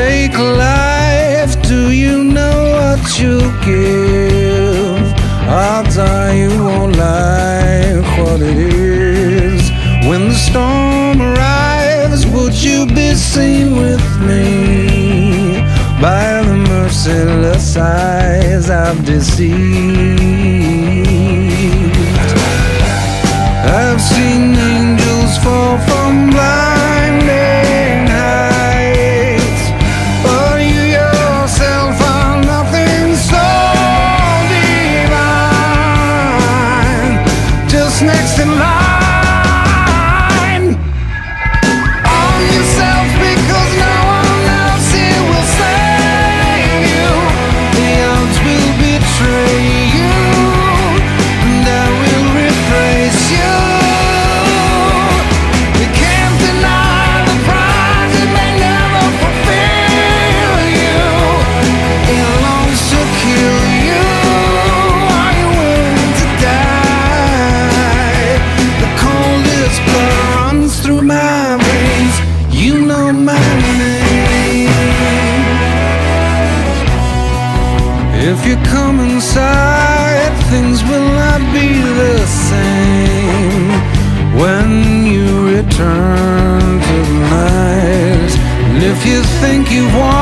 take life. Do you know what you give? Odds are you won't like what it is. When the storm arrives, would you be seen with me by the merciless eyes I've deceived? I've seen angels fall from blinding heights, but you yourself are nothing so divine, just next in line. Arm yourself, because no one else here will save you. The odds will betray you, and I will replace you. If you come inside, things will not be the same when you return to the night. And if you think you want